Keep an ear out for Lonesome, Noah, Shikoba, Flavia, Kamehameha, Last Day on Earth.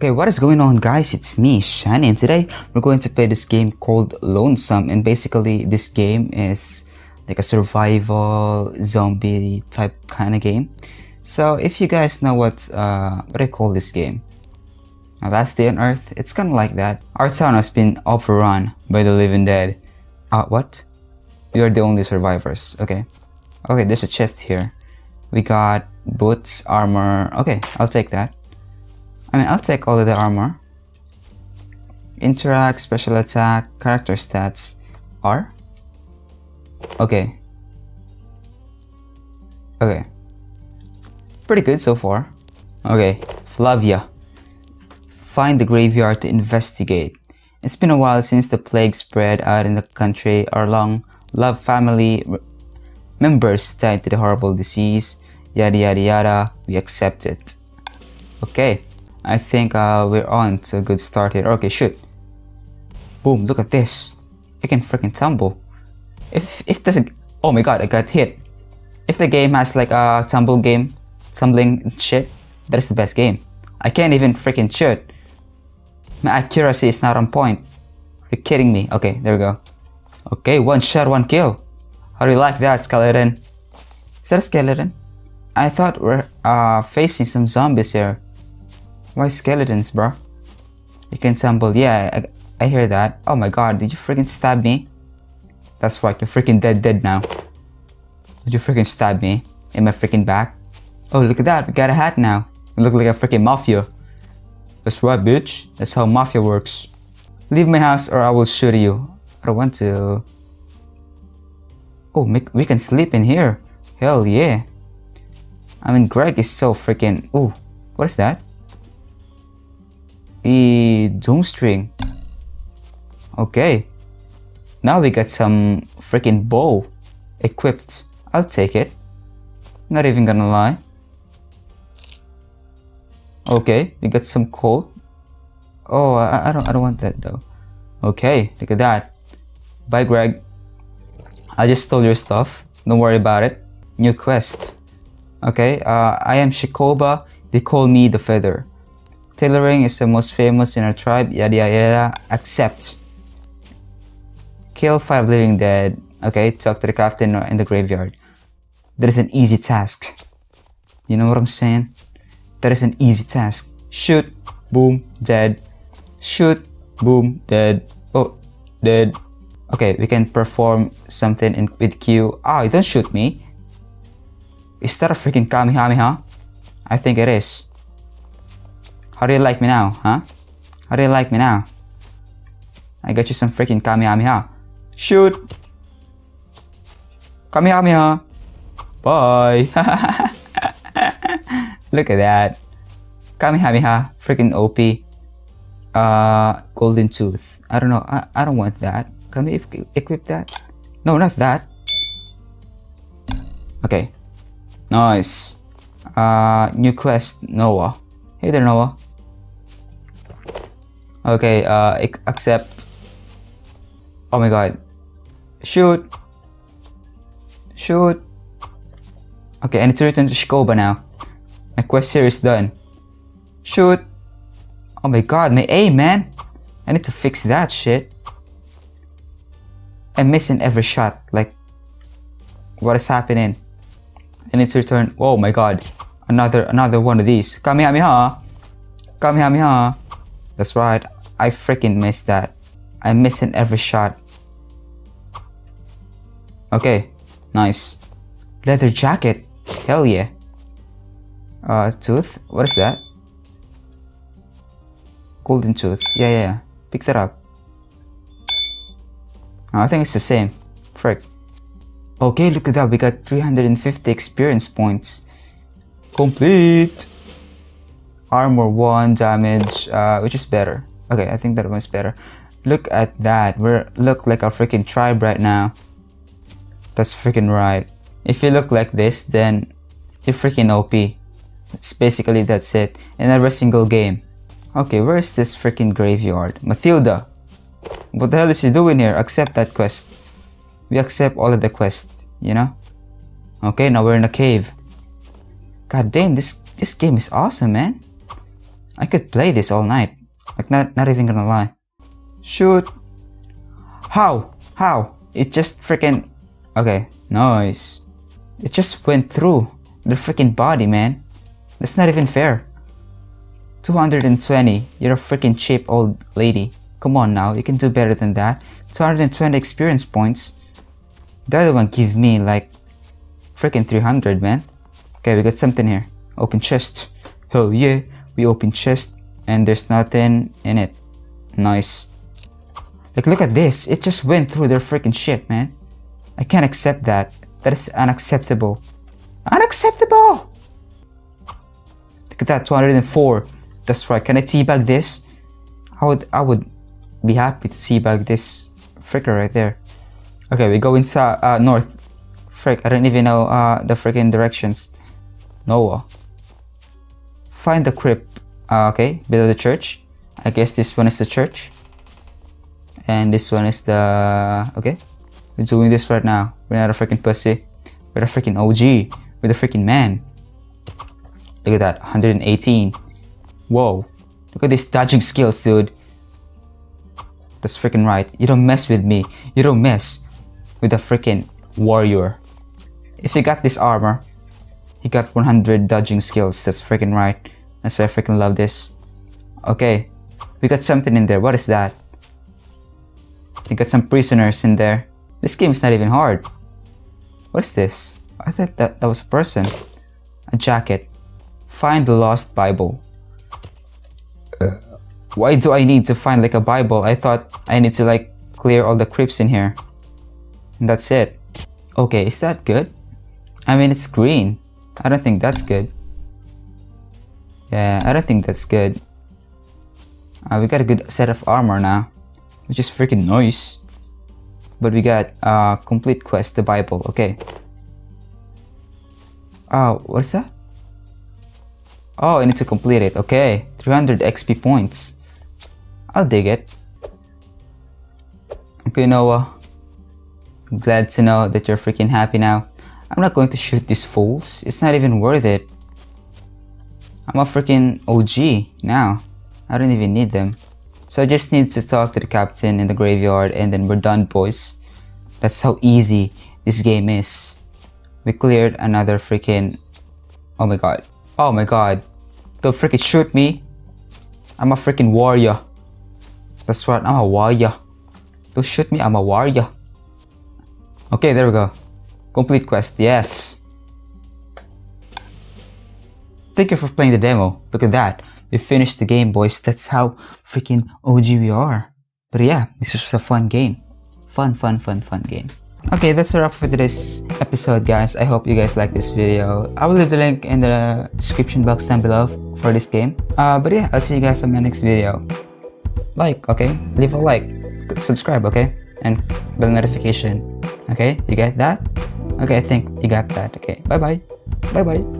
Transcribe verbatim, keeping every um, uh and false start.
Okay, what is going on, guys? It's me, Shani, and today we're going to play this game called Lonesome. And basically this game is like a survival zombie type kind of game. So if you guys know what uh, what I call this game, Last Day on Earth, it's kind of like that. Our town has been overrun by the living dead. Uh, what? We are the only survivors. Okay. Okay, there's a chest here. We got boots, armor. Okay, I'll take that. I mean, I'll take all of the armor. Interact, special attack, character stats, R. Okay. Okay. Pretty good so far. Okay, Flavia. Find the graveyard to investigate. It's been a while since the plague spread out in the country. Our long-loved family members died to the horrible disease. Yada yada yada. We accept it. Okay. I think uh, we're on to a good start here. Okay, shoot. Boom, look at this. I can freaking tumble. If if there's a... Oh my god, I got hit. If the game has like a tumble game, tumbling shit, that is the best game. I can't even freaking shoot. My accuracy is not on point. You're kidding me. Okay, there we go. Okay, one shot, one kill. How do you like that, skeleton? Is that a skeleton? I thought we're uh, facing some zombies here. Why skeletons, bro? You can tumble. Yeah, I, I hear that. Oh my god, did you freaking stab me? That's right, you're freaking dead dead now. Did you freaking stab me in my freaking back? Oh, look at that. We got a hat now. We look like a freaking mafia. That's right, bitch. That's how mafia works. Leave my house or I will shoot you. I don't want to. Oh, we can sleep in here. Hell yeah. I mean, Greg is so freaking... Ooh, what is that? E doom string. Okay, now we got some freaking bow equipped. I'll take it, not even gonna lie. Okay, we got some coal. Oh, I, I don't I don't want that though. Okay, look at that. Bye, Greg. I just stole your stuff, don't worry about it. New quest. Okay, uh, I am Shikoba, they call me the Feather. Tailoring is the most famous in our tribe, yada yada yada, accept. Kill five living dead. Okay, talk to the captain in the graveyard. That is an easy task. You know what I'm saying? That is an easy task. Shoot, boom, dead. Shoot, boom, dead. Oh, dead. Okay, we can perform something in, with Q. Ah, oh, don't shoot me. Is that a freaking Kamehameha? I think it is. How do you like me now, huh? How do you like me now? I got you some freaking Kamehameha. Shoot! Kamehameha! Bye! Look at that. Kamehameha, freaking O P. Uh, golden tooth. I don't know, I, I don't want that. Can we equip that? No, not that. Okay. Nice. Uh, new quest, Noah. Hey there, Noah. Okay, uh, accept. Oh my god. Shoot. Shoot. Okay, I need to return to Shikoba now. My quest here is done. Shoot. Oh my god, my aim, man. I need to fix that shit. I'm missing every shot. Like, what is happening? I need to return. Oh my god. Another another one of these. Kamehameha. Kamehameha. That's right. I freaking missed that. I'm missing every shot. Okay, nice. Leather jacket. Hell yeah. Uh, tooth. What is that? Golden tooth. Yeah, yeah, yeah. Pick that up. Oh, I think it's the same. Frick. Okay, look at that. We got three hundred fifty experience points. Complete. Armor one, damage, uh, which is better. Okay, I think that one's better. Look at that. We're look like a freaking tribe right now. That's freaking right. If you look like this, then you're freaking O P. It's basically that's it in every single game. Okay, where is this freaking graveyard? Matilda, what the hell is she doing here? Accept that quest. We accept all of the quests, you know. Okay, now we're in a cave. God damn, this this game is awesome, man. I could play this all night. Like, not, not even gonna lie. Shoot. How? How? It just freaking... Okay, nice. It just went through the freaking body, man. That's not even fair. two hundred twenty. You're a freaking cheap old lady. Come on now, you can do better than that. two hundred twenty experience points. The other one give me like freaking three hundred, man. Okay, we got something here. Open chest. Hell yeah. We open chest and there's nothing in it. Nice. Like, look at this. It just went through their freaking shit, man. I can't accept that. That is unacceptable. Unacceptable! Look at that, two hundred four. That's right. Can I teabag this? I would, I would be happy to teabag this fricker right there. Okay, we go inside, uh, north. Frick, I don't even know uh, the freaking directions. Noah. Find the crypt. Uh, okay, below the church. I guess this one is the church. And this one is the... Okay. We're doing this right now. We're not a freaking pussy. We're a freaking O G. We're the freaking man. Look at that. one hundred eighteen. Whoa. Look at these dodging skills, dude. That's freaking right. You don't mess with me. You don't mess with a freaking warrior. If you got this armor, you got one hundred dodging skills. That's freaking right. That's why I freaking love this. Okay. We got something in there. What is that? We got some prisoners in there. This game is not even hard. What is this? I thought that that was a person. A jacket. Find the lost Bible. Why do I need to find like a Bible? I thought I need to like clear all the crypts in here. And that's it. Okay, is that good? I mean, it's green. I don't think that's good. Yeah, I don't think that's good. Uh, we got a good set of armor now. Which is freaking nice. But we got uh, complete quest, the Bible, okay. Oh, what's that? Oh, I need to complete it, okay. three hundred X P points. I'll dig it. Okay, Noah. I'm glad to know that you're freaking happy now. I'm not going to shoot these fools. It's not even worth it. I'm a freaking O G now. I don't even need them. So I just need to talk to the captain in the graveyard and then we're done, boys. That's how easy this game is. We cleared another freaking... Oh my god. Oh my god. Don't freaking shoot me. I'm a freaking warrior. That's right, I'm a warrior. Don't shoot me, I'm a warrior. Okay, there we go. Complete quest, yes. Thank you for playing the demo. Look at that. We finished the game, boys. That's how freaking O G we are. But yeah, this was a fun game. Fun, fun, fun, fun game. Okay, that's a wrap for today's episode, guys. I hope you guys like this video. I will leave the link in the description box down below for this game. Uh, but yeah, I'll see you guys on my next video. Like, okay? Leave a like. Subscribe, okay? And bell notification. Okay? You got that? Okay, I think you got that. Okay, bye-bye. Bye-bye.